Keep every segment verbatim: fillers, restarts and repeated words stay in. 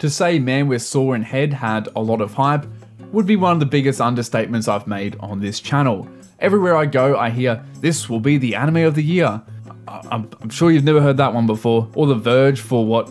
To say Man with Saw in Head had a lot of hype would be one of the biggest understatements I've made on this channel. Everywhere I go, I hear, this will be the anime of the year. I I'm, I'm sure you've never heard that one before. Or The Verge, for what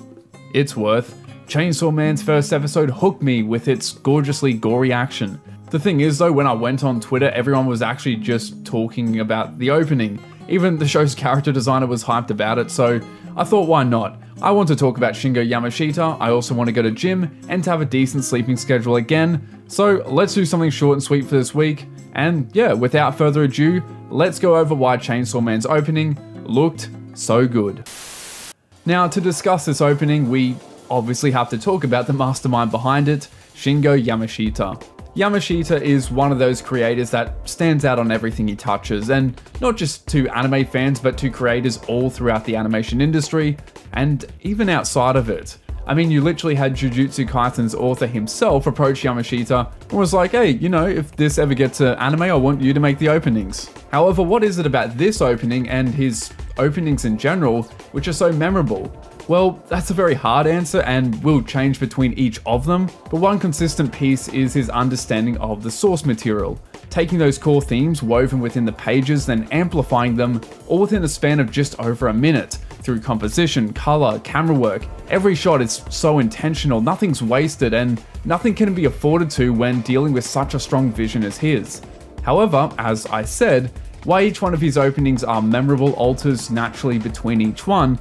it's worth. Chainsaw Man's first episode hooked me with its gorgeously gory action. The thing is though, when I went on Twitter, everyone was actually just talking about the opening. Even the show's character designer was hyped about it, so I thought, why not? I want to talk about Shingo Yamashita, I also want to go to gym, and to have a decent sleeping schedule again, so let's do something short and sweet for this week, and yeah, without further ado, let's go over why Chainsaw Man's opening looked so good. Now, to discuss this opening, we obviously have to talk about the mastermind behind it, Shingo Yamashita. Yamashita is one of those creators that stands out on everything he touches, and not just to anime fans, but to creators all throughout the animation industry, and even outside of it. I mean, you literally had Jujutsu Kaisen's author himself approach Yamashita and was like, hey, you know, if this ever gets an anime, I want you to make the openings. However, what is it about this opening and his openings in general, which are so memorable? Well, that's a very hard answer and will change between each of them, but one consistent piece is his understanding of the source material, taking those core themes woven within the pages, then amplifying them, all within a span of just over a minute, through composition, color, camera work. Every shot is so intentional, nothing's wasted, and nothing can be afforded to when dealing with such a strong vision as his. However, as I said, why each one of his openings are memorable alters naturally between each one,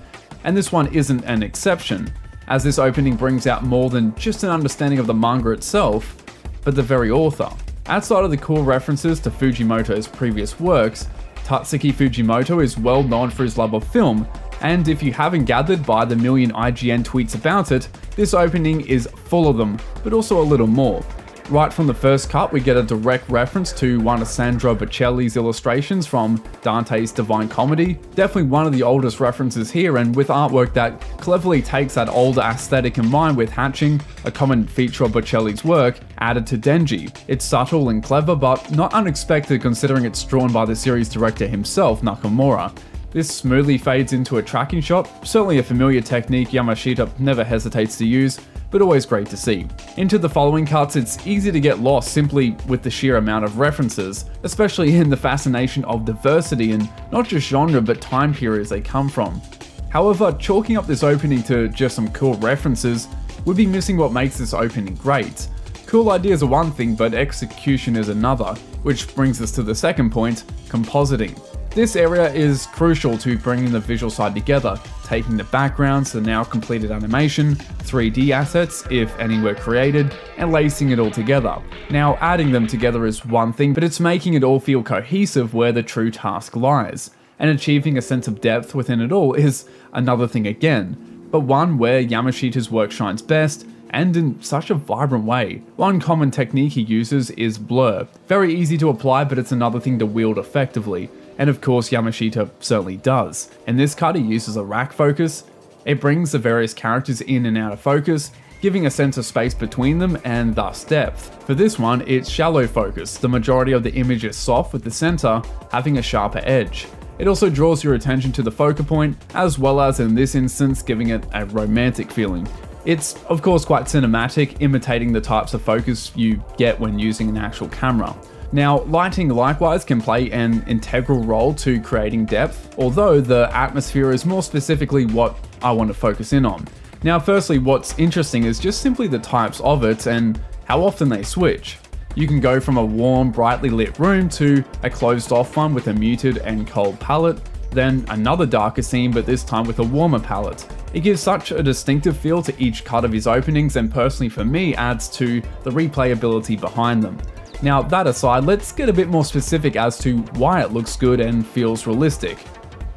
and this one isn't an exception, as this opening brings out more than just an understanding of the manga itself, but the very author. Outside of the core references to Fujimoto's previous works, Tatsuki Fujimoto is well known for his love of film, and if you haven't gathered by the million I G N tweets about it, this opening is full of them, but also a little more. Right from the first cut, we get a direct reference to one of Sandro Boccelli's illustrations from Dante's Divine Comedy. Definitely one of the oldest references here, and with artwork that cleverly takes that older aesthetic in mind with hatching, a common feature of Boccelli's work, added to Denji. It's subtle and clever, but not unexpected considering it's drawn by the series director himself, Nakamura. This smoothly fades into a tracking shot, certainly a familiar technique Yamashita never hesitates to use, but always great to see. Into the following cuts, it's easy to get lost simply with the sheer amount of references, especially in the fascination of diversity and not just genre but time periods they come from. However, chalking up this opening to just some cool references would be missing what makes this opening great. Cool ideas are one thing, but execution is another, which brings us to the second point, compositing. This area is crucial to bringing the visual side together, taking the backgrounds, the now completed animation, three D assets if any were created, and lacing it all together. Now, adding them together is one thing, but it's making it all feel cohesive where the true task lies, and achieving a sense of depth within it all is another thing again, but one where Yamashita's work shines best, and in such a vibrant way. One common technique he uses is blur. Very easy to apply, but it's another thing to wield effectively. And of course Yamashita certainly does. In this cut he uses a rack focus. It brings the various characters in and out of focus, giving a sense of space between them and thus depth. For this one, it's shallow focus. The majority of the image is soft with the center having a sharper edge. It also draws your attention to the focal point, as well as in this instance giving it a romantic feeling. It's of course quite cinematic, imitating the types of focus you get when using an actual camera. Now, lighting likewise can play an integral role to creating depth, although the atmosphere is more specifically what I want to focus in on. Now, firstly, what's interesting is just simply the types of it and how often they switch. You can go from a warm, brightly lit room to a closed-off one with a muted and cold palette, then another darker scene, but this time with a warmer palette. It gives such a distinctive feel to each cut of his openings, and personally for me adds to the replayability behind them. Now that aside, let's get a bit more specific as to why it looks good and feels realistic.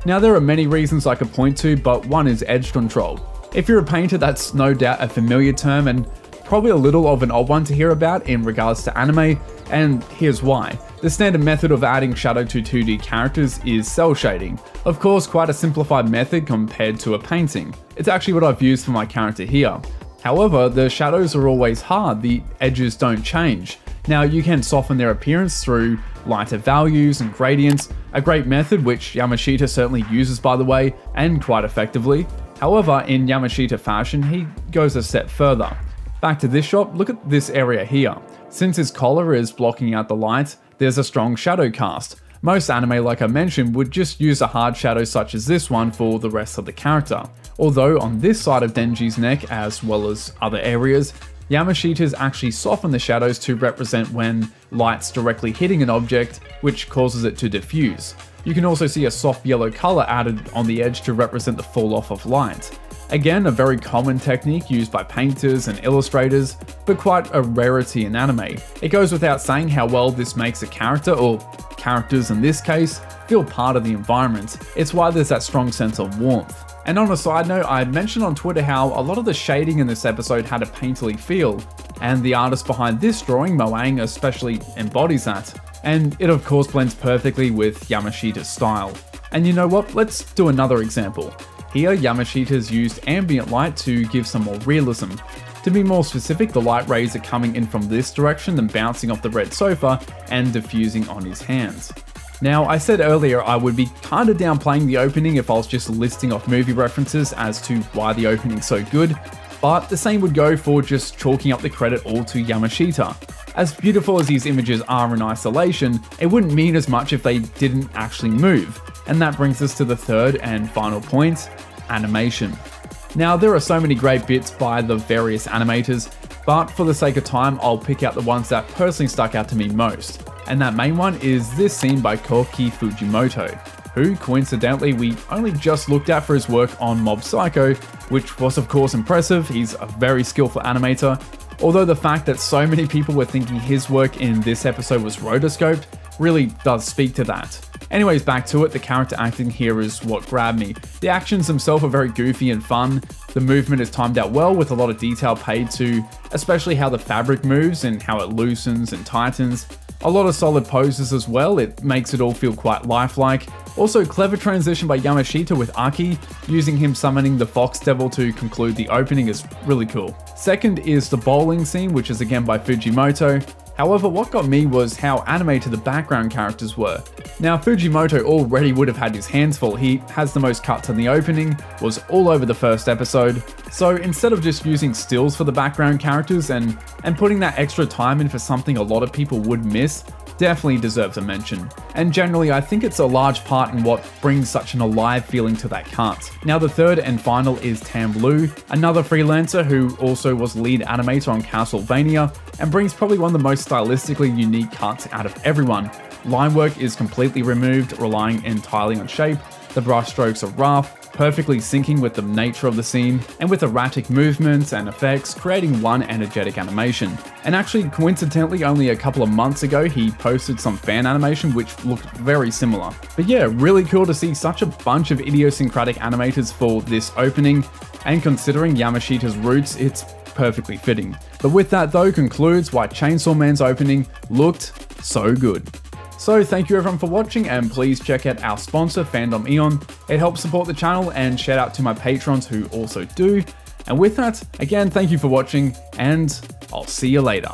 Now there are many reasons I could point to, but one is edge control. If you're a painter, that's no doubt a familiar term and probably a little of an odd one to hear about in regards to anime, and here's why. The standard method of adding shadow to two D characters is cell shading. Of course, quite a simplified method compared to a painting. It's actually what I've used for my character here. However, the shadows are always hard, the edges don't change. Now, you can soften their appearance through lighter values and gradients, a great method which Yamashita certainly uses by the way, and quite effectively. However, in Yamashita fashion, he goes a step further. Back to this shop, look at this area here. Since his collar is blocking out the light, there's a strong shadow cast. Most anime, like I mentioned, would just use a hard shadow such as this one for the rest of the character. Although on this side of Denji's neck, as well as other areas, Yamashita's actually soften the shadows to represent when light's directly hitting an object, which causes it to diffuse. You can also see a soft yellow color added on the edge to represent the fall off of light. Again, a very common technique used by painters and illustrators, but quite a rarity in anime. It goes without saying how well this makes a character, or characters in this case, feel part of the environment. It's why there's that strong sense of warmth. And on a side note, I mentioned on Twitter how a lot of the shading in this episode had a painterly feel, and the artist behind this drawing, Moang, especially embodies that. And it of course blends perfectly with Yamashita's style. And you know what, let's do another example. Here, Yamashita's used ambient light to give some more realism. To be more specific, the light rays are coming in from this direction and bouncing off the red sofa and diffusing on his hands. Now, I said earlier I would be kinda downplaying the opening if I was just listing off movie references as to why the opening's so good, but the same would go for just chalking up the credit all to Yamashita. As beautiful as these images are in isolation, it wouldn't mean as much if they didn't actually move. And that brings us to the third and final point, animation. Now, there are so many great bits by the various animators, but for the sake of time, I'll pick out the ones that personally stuck out to me most. And that main one is this scene by Tatsuki Fujimoto, who coincidentally we only just looked at for his work on Mob Psycho, which was of course impressive. He's a very skillful animator. Although the fact that so many people were thinking his work in this episode was rotoscoped really does speak to that. Anyways, back to it, the character acting here is what grabbed me. The actions themselves are very goofy and fun. The movement is timed out well with a lot of detail paid to, especially how the fabric moves and how it loosens and tightens. A lot of solid poses as well, it makes it all feel quite lifelike. Also, clever transition by Yamashita with Aki, using him summoning the Fox Devil to conclude the opening is really cool. Second is the bowling scene, which is again by Fujimoto. However, what got me was how animated the background characters were. Now, Fujimoto already would have had his hands full. He has the most cuts in the opening, was all over the first episode. So instead of just using stills for the background characters and, and putting that extra time in for something a lot of people would miss, definitely deserves a mention. And generally, I think it's a large part in what brings such an alive feeling to that cut. Now, the third and final is Tamlu, another freelancer who also was lead animator on Castlevania, and brings probably one of the most stylistically unique cuts out of everyone. Line work is completely removed, relying entirely on shape. The brush strokes are rough, perfectly syncing with the nature of the scene, and with erratic movements and effects, creating one energetic animation. And actually, coincidentally, only a couple of months ago, he posted some fan animation which looked very similar. But yeah, really cool to see such a bunch of idiosyncratic animators for this opening, and considering Yamashita's roots, it's perfectly fitting. But with that though, concludes why Chainsaw Man's opening looked so good. So thank you everyone for watching, and please check out our sponsor Fandomion. It helps support the channel, and shout out to my patrons who also do. And with that, again, thank you for watching, and I'll see you later.